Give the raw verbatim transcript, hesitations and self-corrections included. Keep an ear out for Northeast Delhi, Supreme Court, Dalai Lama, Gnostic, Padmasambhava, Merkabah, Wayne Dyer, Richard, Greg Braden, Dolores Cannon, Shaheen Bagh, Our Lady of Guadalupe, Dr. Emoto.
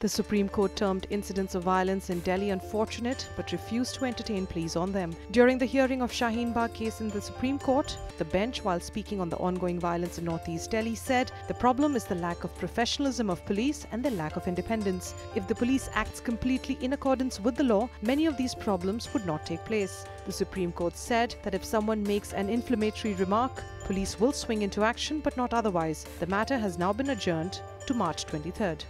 The Supreme Court termed incidents of violence in Delhi unfortunate but refused to entertain pleas on them. During the hearing of Shaheen Bagh case in the Supreme Court, the bench, while speaking on the ongoing violence in Northeast Delhi, said the problem is the lack of professionalism of police and the lack of independence. If the police acts completely in accordance with the law, many of these problems would not take place. The Supreme Court said that if someone makes an inflammatory remark, police will swing into action but not otherwise. The matter has now been adjourned to March twenty-third.